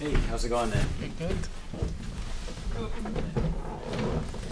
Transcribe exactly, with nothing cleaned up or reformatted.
Hey, how's it going then? Good.